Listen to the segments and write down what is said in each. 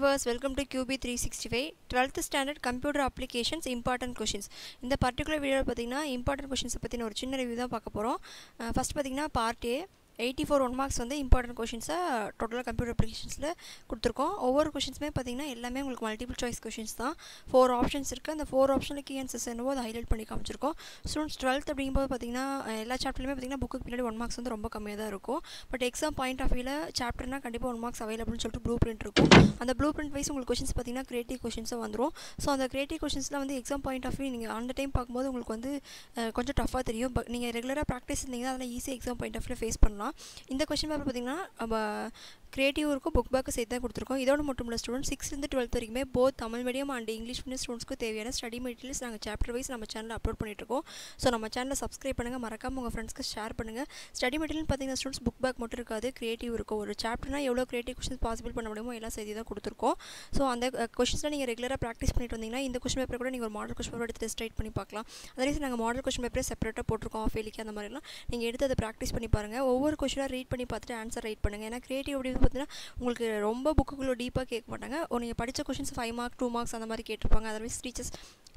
viewers, welcome to QB365 12th standard computer applications important questions. In the particular video pathina important questions pathina oru chinna review da paakaporom. First pathina part A 84 1 marks on the important questions total computer applications la kuduthirkom. Over questions me pathina ellame ungalku multiple choice questions da four options irukku. And the four option key answers enavo ad highlight panni kaamichirkom. Students 12th abingumbodhu pathina ella chapter lume pathina book ku pinadi 1 marks undu romba kammiya da irukum, but exam point of view la chapter na kandipa 1 marks available nu sollu blueprint irukum. And the blueprint wise ungalku questions pathina creative questions vandrum. So and the creative questions la vandu exam point of view neenga on the time paakumbodhu ungalku vandu konja tough ah theriyum, but neenga regular ah practice irundinga adala easy exam point of view la face pannalam. In the question paper pathina creative work book back seitha kuduthirkom. Idoda mottum la students 6th and 12th varaikum both Tamil medium and English medium students ku theviyana study materials naanga chapter wise nama channel upload panniterkom. So nama channel subscribe pannunga, marakama unga friends ku share pannunga. Study material pathina students book back mottum irukadhu, creative irukum. Oru chapter na evlo creative questions possible panna mudiyumo ella seitha kuduthirkom. So and the questions la neenga regular practice pannittu vandinga in the question paper kuda neenga or model question paper eduthu test write panni paakalam. Otherwise naanga model question paper separate ah potirkom half yearly ku andha mari la neenga eduthu adha practice panni paarenga. Over question read panni paathittu answer write pannunga. Ena creative பாத்தீனா உங்களுக்கு ரொம்ப புக்குக்குள்ள டீப்பா கேட்க மாட்டாங்க. நீங்க படிச்ச questions 5 mark 2 marks அந்த மாதிரி கேட்டிருப்பாங்க. अदरवाइज டீச்சர்ஸ்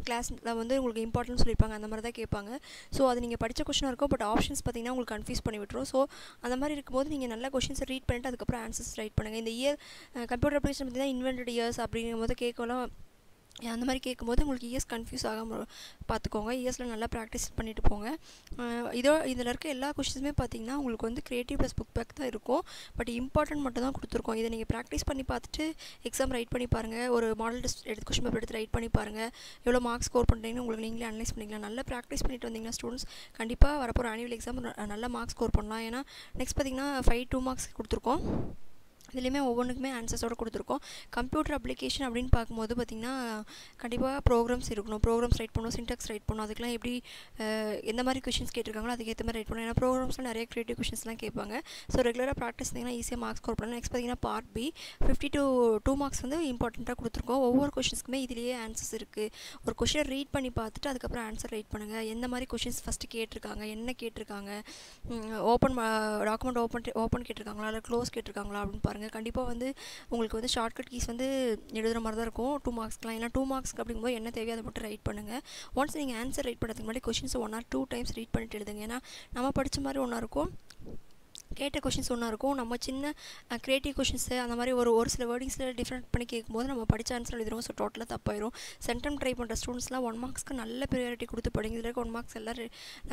கிளாஸ்ல வந்து உங்களுக்கு இம்பார்ட்டன்ஸ் சொல்லிருப்பாங்க, அந்த மாதிரி தான் கேட்பாங்க. சோ அது நீங்க படிச்ச क्वेश्चंस இருக்கும், பட் ஆப்ஷன்ஸ் பாத்தீனா உங்களுக்கு कंफ्यूज பண்ணி விட்டுரும். சோ அந்த மாதிரி இருக்கும்போது நீங்க நல்ல क्वेश्चंस ரீட் பண்ணிட்டு அதுக்கு அப்புறம் ஆன்சர்ஸ் ரைட் பண்ணுங்க. இந்த இயர் கம்ப்யூட்டர் அப்ளிகேஷன் பாத்தீனா இன்வென்டட் இயர்ஸ் அப்படிங்கும்போது கேட்கலாம். அந்த மாதிரி கேட்கும்போது உங்களுக்கு இயர்ஸ் கன்ஃபியூஸ் ஆகாமல் பார்த்துக்கோங்க. இயர்ஸில் நல்லா ப்ராக்டிஸ் பண்ணிட்டு போங்க. இதோ இதில் இருக்க எல்லா கொஷின்ஸுமே பார்த்தீங்கன்னா உங்களுக்கு வந்து கிரியேட்டிவ் ப்ளஸ் புக் பேக் தான் இருக்கும், பட் இம்பார்ட்டன்ட் மட்டும் தான் கொடுத்துருக்கோம். இதை நீங்கள் ப்ராக்டிஸ் பண்ணி பார்த்துட்டு எக்ஸாம் ரைட் பண்ணி பாருங்கள். ஒரு மாடல் டெஸ்ட் எடுத்து கொஷின் பேப்பர் எடுத்து ரைட் பண்ணி பாருங்கள். எவ்வளோ மார்க்ஸ் ஸ்கோர் பண்ணுறீங்கன்னு உங்களுக்கு நீங்களே அனலைஸ் பண்ணிக்கலாம். நல்லா ப்ராக்டிஸ் பண்ணிட்டு வந்தீங்கன்னா ஸ்டூடெண்ட்ஸ் கண்டிப்பாக வரப்போகிற ஆனுவல் எக்ஸாம் நல்லா மார்க்ஸ் ஸ்கோர் பண்ணலாம். ஏன்னா நெக்ஸ்ட் பார்த்தீங்கன்னா 5-2 மார்க்ஸ் கொடுத்துருக்கோம். இதுலேயுமே ஒவ்வொன்றுக்குமே ஆன்சர்ஸோடு கொடுத்துருக்கோம். கம்ப்யூட்டர் அப்ளிகேஷன் அப்படின்னு பார்க்கும்போது பார்த்திங்கன்னா கண்டிப்பாக ப்ரோக்ராம்ஸ் இருக்கணும். ப்ரோக்ராம்ஸ் ரைட் பண்ணணும், சின்டாக்ஸ் ரைட் பண்ணணும். அதுக்கெலாம் எப்படி எந்த மாதிரி கொஷின்ஸ் கேட்டிருக்காங்களோ அதுக்கேற்ற மாதிரி ரைட் பண்ணணும். ஏன்னா ப்ரோக்ராம்ஸில் நிறைய க்ரியேட்டிவ் கொஷின்ஸ்லாம் கேட்பாங்க. ஸோ ரெகுலராக ப்ராக்டிஸ் பண்ணிங்கன்னா ஈஸியாக மார்க்ஸ் ஸ்கோர் பண்ணலாம். நெக்ஸ்ட் பார்த்திங்கன்னா பார்ட் பி 52 மார்க்ஸ் வந்து இம்பார்ட்டண்ட்டாக கொடுத்துருக்கோம். ஒவ்வொரு கொஷின்ஸ்க்குமே இதிலேயே ஆன்சர்ஸ் இருக்குது. ஒரு கொஷினை ரீட் பண்ணி பார்த்துட்டு அதுக்கப்புறம் ஆன்சர் ரைட் பண்ணுங்கள். எந்த மாதிரி கொஷின்ஸ் ஃபஸ்ட்டு கேட்டிருக்காங்க, என்ன கேட்டிருக்காங்க, ஓப்பன் டாக்குமெண்ட் ஓப்பன் கேட்டிருக்காங்களா இல்லை க்ளோஸ் கேட்டிருக்காங்களா அப்படின்னு பாருங்கள். கண்டிப்பாக வந்து உங்களுக்கு வந்து ஷார்ட்கட் கீஸ் வந்து எழுதுகிற மாதிரி தான் இருக்கும் 2 மார்க்ஸ்க்குலாம். ஏன்னா 2 மார்க்ஸ்க்கு அப்படிங்கும்போது என்ன தேவையோ அதை மட்டும் ரைட் பண்ணுங்கள். ஒன்ஸ் நீங்கள் ஆன்சர் ரைட் பண்ணுறதுக்கு முன்னாடி கொஷின்ஸ் 1 or 2 டைம்ஸ் ரீட் பண்ணிட்டு எழுதுங்க. ஏன்னா நம்ம படித்த மாதிரி ஒன்றா இருக்கும், கேட்ட கொஷின்ஸ் ஒன்றா இருக்கும். நம்ம சின்ன க்ரியேட்டிவ் கொஷின்ஸு அந்த மாதிரி ஒரு சில வேர்டிங்ஸில் டிஃப்ரெண்ட் பண்ணி கேட்கும்போது நம்ம படித்த ஆன்சர் எழுதிடுவோம். ஸோ டோட்டலாக தப்பாயிரும். சென்டம் ட்ரை பண்ணுற ஸ்டூடெண்ட்ஸ்லாம் 1 மார்க்ஸ்க்கு நல்ல ப்ரியாரிட்டி கொடுத்து படிங்க. இதில் இருக்க 1 மார்க்ஸ் எல்லாம்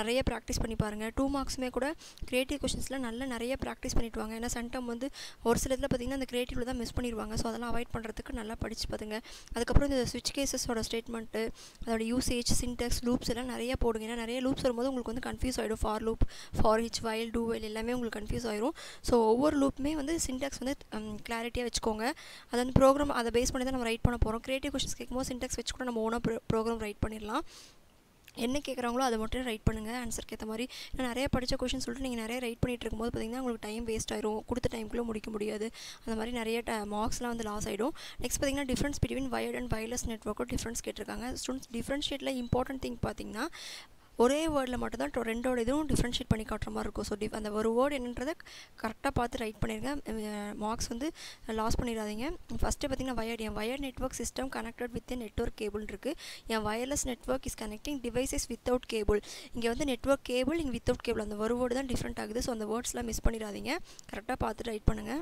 நிறைய ப்ராக்டிஸ் பண்ணி பாருங்கள். 2 மார்க்ஸுமே கூட க்ரியேட்டிவ் கொஷின்ஸ்லாம் நல்லா நிறைய ப்ராக்டிஸ் பண்ணிட்டு வாங்க. ஏன்னா சென்டம் வந்து ஒரு சில இதில் பார்த்திங்கன்னா அந்த க்ரியேட்டிவில் தான் மிஸ் பண்ணிடுவாங்க. ஸோ அதெல்லாம் அவாய்ட் பண்ணுறதுக்கு நல்லா படித்து பார்த்துங்க. அதுக்கப்புறம் இந்த ஸ்விட்ச் கேஸஸோட ஸ்டேட்மெண்ட்டு, அதோட யூசேஜ், சின்டெக்ஸ், லூப்ஸ் எல்லாம் நிறைய போடுங்க. ஏன்னா நிறைய லூப்ஸ் வரும்போது உங்களுக்கு வந்து கன்ஃபியூஸ் ஆகிடும். For loop, for each, while, do while எல்லாமே உங்களுக்கு கன்ஃபியூஸ் ஆயிரும். ஸோ ஒவ்வொரு லூப்புமே வந்து சின்டாக்ஸ் வந்து கிளாரிட்டியாக வச்சுக்கோங்க. அது வந்து ப்ரோக்ராம் அதை பேஸ் பண்ணி தான் நம்ம ரைட் பண்ண போகிறோம். கிரியேட்டிவ் கொஷின்ஸ் கேட்கும்போது சின்டாக்ஸ் வச்சு கூட நம்ம ஓனாக ப்ரோக்ராம் ரைட் பண்ணிடலாம். என்ன கேட்குறாங்களோ அதை மட்டும் ரைட் பண்ணுங்கள் ஆன்சருக்கு ஏற்ற மாதிரி. ஏன்னா நிறைய படித்த கொஷின் சொல்லிட்டு நீங்கள் நிறைய ரைட் பண்ணிகிட்டு இருக்கும்போது பார்த்திங்கன்னா உங்களுக்கு டைம் வேஸ்ட் ஆயிரும். கொடுத்த டைமுக்குள்ளே முடிக்க முடியாது. அந்த மாதிரி நிறைய மார்க்ஸ்லாம் வந்து லாஸ் ஆகிடும். நெக்ஸ்ட் பார்த்திங்கன்னா difference between wired and wireless நெட்வொர்க்கும் டிஃப்ரென்ஸ் கேட்டிருக்காங்க. ஸ்டூடெண்ட்ஸ் டிஃப்ரென்ஷியேட்டில் இம்பார்ட்டன்ட் திங் பார்த்திங்கன்னா ஒரே வேர்டில் மட்டும் தான் ரெண்டோட இதுவும் டிஃப்ரென்ஷியேட் பண்ணி காட்டுற மாதிரி இருக்கும். ஸோ அந்த ஒரு வேர்டு என்னன்றதை கரெக்டாக பார்த்து ரைட் பண்ணியிருக்கேன். மார்க்ஸ் வந்து லாஸ் பண்ணிடாதீங்க. ஃபஸ்ட்டு பார்த்திங்கன்னா wired, N wired network system connected with network cable இருக்குது. என் wireless network is connecting devices without cable. இங்கே வந்து நெட்வொர்க் கேபிள், இங்கே வித்தவுட் கேபிள், அந்த ஒரு வேர்டு தான் டிஃப்ரெண்ட் ஆகுது. ஸோ அந்த வேர்ட்ஸ்லாம் மிஸ் பண்ணிடாதீங்க. கரெக்டாக பார்த்து ரைட் பண்ணுங்கள்.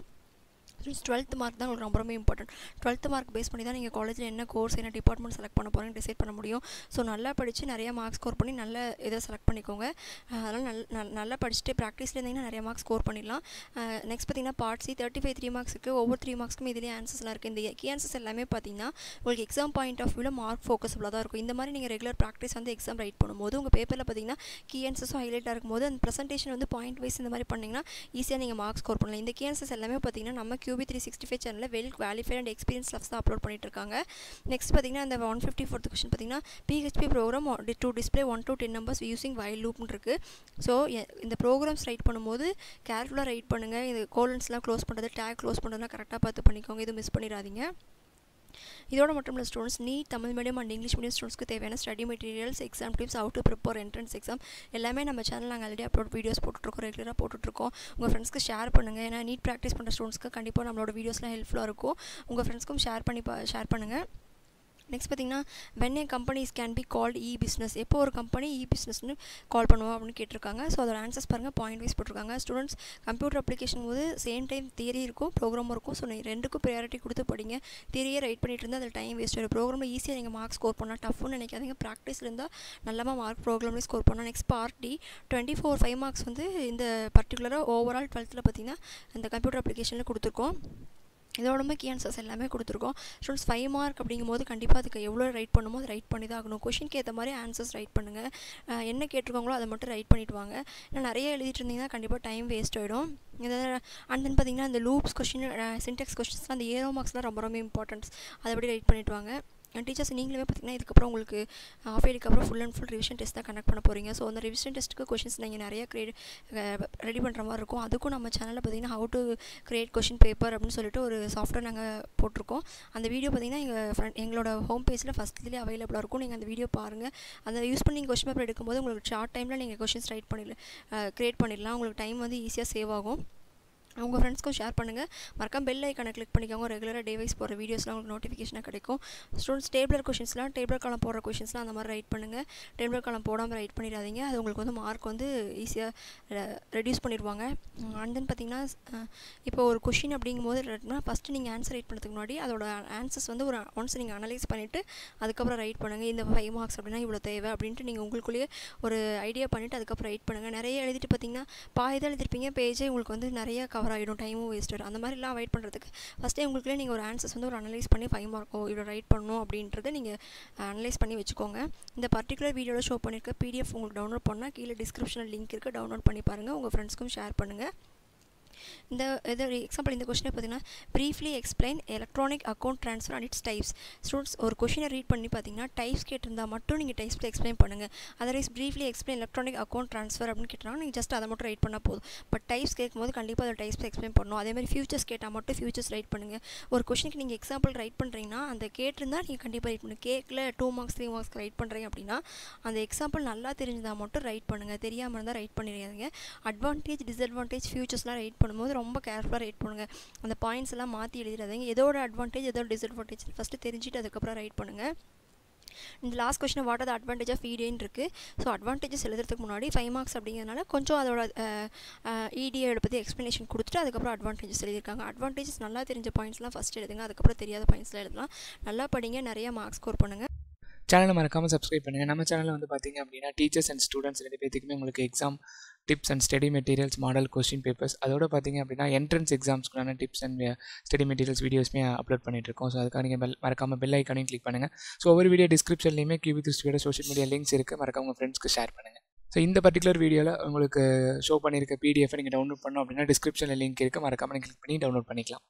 12th மார்க் தான் உங்களுக்கு ரொம்ப இம்பார்ட்டன்ட். 12th மார்க் பேஸ் பண்ணி தான் நீங்கள் காலேஜில் என்ன கோர்ஸ், என்ன டிபார்ட்மெண்ட் செலக்ட் பண்ண போகிறீங்கன்னு டிசைட் பண்ண முடியும். ஸோ நல்லா படித்து நிறைய மார்க்ஸ் ஸ்கோர் பண்ணி நல்ல இதை செலக்ட் பண்ணிக்கோங்க. அதனால் நல்லா படிச்சுட்டு ப்ராக்டிஸில் இருந்தீங்கன்னா நிறைய மார்க்ஸ் ஸ்கோர் பண்ணிடலாம். நெக்ஸ்ட் பார்த்தீங்கன்னா பார்ட் சி 35 3 மார்க்ஸுக்கு ஒவ்வொரு 3 மார்க்ஸ்க்கும் இதிலே ஆன்சர்ஸ்லாம் இருக்குது. இந்த கீ ஆன்சர்ஸ் எல்லாமே பார்த்தீங்கன்னா உங்களுக்கு எக்ஸாம் பாயிண்ட் ஆஃப் வியூவில் மார்க் ஃபோக்கஸபுளாக தான் இருக்கும். இந்த மாதிரி நீங்கள் ரெகுலர் ப்ராக்டிஸ் வந்து எக்ஸாம் ரைட் பண்ணும்போது உங்கள் பேப்பரில் பார்த்தீங்கன்னா கீ ஆன்சர்ஸும் ஹைலைட்டாக இருக்கும்போது அந்த ப்ரெசன்டேஷன் வந்து பாயிண்ட் வைஸ் இந்த மாதிரி பண்ணிங்கன்னா ஈஸியாக நீங்கள் மார்க்ஸ் ஸ்கோர் பண்ணலாம். இந்த கீ ஆன்சர்ஸ் எல்லாமே பார்த்தீங்கன்னா நம்ம QB365 சேனலில் well qualified and experience levels தான் அப்லோட் பண்ணிட்டு இருக்காங்க. நெக்ஸ்ட் பார்த்தீங்கன்னா அந்த 154th கொஸ்டின் பார்த்தீங்கன்னா PHP program to display 1 to 10 numbers using while லூப்னு இருக்குது. ஸோ இந்த ப்ரோக்ராம்ஸ் ரைட் பண்ணும்போது கேர்ஃபுல்லாக ரைட் பண்ணுங்கள். இது கோலன்ஸ்லாம் க்ளோஸ் பண்ணுறது, டேக் க்ளோஸ் பண்ணுறதுலாம் கரெக்டாக பார்த்து பண்ணிக்கோங்க. இது மிஸ் பண்ணிடாதீங்க. இதோட மட்டும் இல்ல students NEET Tamil medium and English medium ஸ்டூடண்ட்ஸ்க்கு தேவையான study materials exam tips how to prepare entrance exam எல்லாமே நம்ம சேனல்ல நாங்க ஆல்ரெடி அப்லோட் வீடியோஸ் போட்டுட்டுறோம் ரெகுலரா போட்டுட்டுறோம் உங்க फ्रेंड्सக்கு ஷேர் பண்ணுங்க ஏனா நீட் பிராக்டீஸ் பண்ற ஸ்டூடண்ட்ஸ்க்கு கண்டிப்பா நம்மளோட வீடியோஸ்லாம் ஹெல்ப்ஃபுல்லா இருக்கும் உங்க फ्रेंड्सக்கும் ஷேர் பண்ணுங்க Next, when a companies can be called e-business. If a company e-business is called, so the answers are point-wise. Students, computer application is same time theory and program. So, you can study priority. Theory is right, the time waste. Program is easy to mark score, tough and practice. Mark program score. Next part D, 24 5 marks in the particular overall 12th and the computer application. This is the key answer. Students, 5 mark. If you write the question, you can write the answers. If you write the time waste. And then the loops, syntax questions, and the arrow marks are important. That's why write And teachers, you will conduct a full and full revision test. So, the revision test questions ready channel how to create question paper and software. And the video is available on home page. And the use question paper in short time. Time is easy to save. உங்க friends को share பண்ணுங்க மறக்காம bell ஐகானை click பண்ணிக்கோங்க ரெகுலரா டேவைஸ் போற வீடியோஸ்லாம் உங்களுக்கு नोटिफिकेशन கிடைக்கும் ஸ்டூடண்ட்ஸ் டேபிள் क्वेश्चंसலாம் டேபிள் காலம் போற क्वेश्चंसலாம் அந்த மாதிரி ரைட் பண்ணுங்க டேபிள் காலம் போடாம ரைட் பண்ணிராதீங்க அது உங்களுக்கு மார்க் ஈஸியா ரெடியூஸ் பண்ணிடுவாங்க and then பாத்தீங்கன்னா இப்போ ஒரு क्वेश्चन அப்படிங்கும்போது ஃபர்ஸ்ட் நீங்க ஆன்சர் ரைட் பண்றதுக்கு முன்னாடி அதோட ஆன்சர்ஸ் ஒரு ஒன்ஸ் நீங்க அனலைஸ் பண்ணிட்டு அதுக்கு அப்புறம் ரைட் பண்ணுங்க இந்த 5 மார்க்ஸ் அப்படினா இவ்ளோ தேவை அப்படினு நீங்க உங்களுக்குள்ளே ஒரு ஐடியா பண்ணிட்டு அதுக்கு அப்புறம் ரைட் பண்ணுங்க நிறைய எழுதிட்டு பாத்தீங்கன்னா பாதி எழுதிருப்பீங்க பேஜே உங்களுக்கு நிறைய time wasted அந்த மாதிரி எல்லாம் வெயிட் பண்றதுக்கு ஃபர்ஸ்ட் உங்களுக்கு நீங்க ஒரு ஆன்சர்ஸ் ஒரு அனலைஸ் பண்ணி 5 மார்க்கோ இவ்ளோ ரைட் பண்ணனும் அப்படின்றதை நீங்க அனலைஸ் பண்ணி வெச்சுக்கோங்க இந்த particular வீடியோல ஷோ பண்ணிருக்க PDF உங்களுக்கு டவுன்லோட் பண்ணா கீழ டிஸ்கிரிப்ஷன்ல லிங்க் இருக்கு டவுன்லோட் பண்ணி பாருங்க உங்க फ्रेंड्सக்கும் ஷேர் பண்ணுங்க இந்த example இந்த क्वेश्चन பாத்தீங்கன்னா briefly explain electronic account transfer and its types students ஒரு क्वेश्चन ரீட் பண்ணி பாத்தீங்கன்னா types கேட்டிருந்தா மட்டும் நீங்க types explain பண்ணுங்க otherwise briefly explain electronic account transfer அப்படினு கேட்டறாங்க நீங்க just அத மட்டும் ரைட் பண்ணா போதும் but types கேக்கும்போது கண்டிப்பா அத types explain பண்ணனும் அதே மாதிரி futures கேட்டா மட்டும் futures ரைட் பண்ணுங்க ஒரு क्वेश्चन க்கு நீங்க example ரைட் பண்றீங்கனா அந்த கேட்டிருந்தா நீங்க கண்டிப்பா ரைட் பண்ணு கேக்ல 2 marks 3 marks ரைட் பண்றீங்க அப்படினா அந்த example நல்லா தெரிஞ்சதா மட்டும் ரைட் பண்ணுங்க தெரியாம இருந்தா ரைட் பண்ணிராதீங்க advantage disadvantage futuresலாம் ரைட் பண்ணும்போது ரொம்ப கேர்ஃபுல்லா ரைட் பண்ணுங்க அந்த பாயிண்ட்ஸ் எல்லாம் மாத்தி எழுதிராதீங்க எதோட அட்வான்டேஜ் எதோட டிஸ்அட்வான்டேஜ் ஃபர்ஸ்ட் தெரிஞ்சிட்டு அதுக்கு அப்புறம் ரைட் பண்ணுங்க இந்த last question what are the advantage of ED ன்னு இருக்கு சோ அட்வான்டேஜஸ் எழுதுறதுக்கு முன்னாடி 5 மார்க்ஸ் அப்படிங்கறனால கொஞ்சம் அதோட ஈடி அத பத்தி எக்ஸ்பிளனேஷன் கொடுத்துட்டு அதுக்கு அப்புறம் அட்வான்டேஜஸ் எழுதிருக்காங்க அட்வான்டேஜஸ் நல்லா தெரிஞ்ச பாயிண்ட்ஸ்லாம் ஃபர்ஸ்ட் எழுதுங்க அதுக்கு அப்புறம் தெரியாத பாயிண்ட்ஸ்லாம் எழுதலாம் நல்லா படிங்க நிறைய மார்க்ஸ் ஸ்கோர் பண்ணுங்க சேனலை மறக்காம subscribe பண்ணுங்க நம்ம சேனல்ல பாத்தீங்க அப்படினா டீச்சர்ஸ் அண்ட் ஸ்டூடண்ட்ஸ் ரெண்டு பேத்துக்குமே உங்களுக்கு exam Tips and study materials, model question papers. அதோட பாத்தீங்க அப்படினா entrance exams க்கான tips and study materials videos மே அப்லோட் பண்ணிட்டு இருக்கோம். சோ அதுக்கு நீங்க மறக்காம bell icon ஐ click பண்ணுங்க. சோ ஒவ்வொரு வீடியோ descriptionலயுமே QB365 ஓட social media links இருக்கு. மறக்காம உங்க friends க்கு ஷேர் பண்ணுங்க. சோ இந்த particular videoல உங்களுக்கு ஷோ பண்ணிருக்க PDF நீங்க டவுன்லோட் பண்ணனும் அப்படினா descriptionல link இருக்கு. மறக்காம நீங்க click பண்ணி டவுன்லோட் பண்ணிக்கலாம்.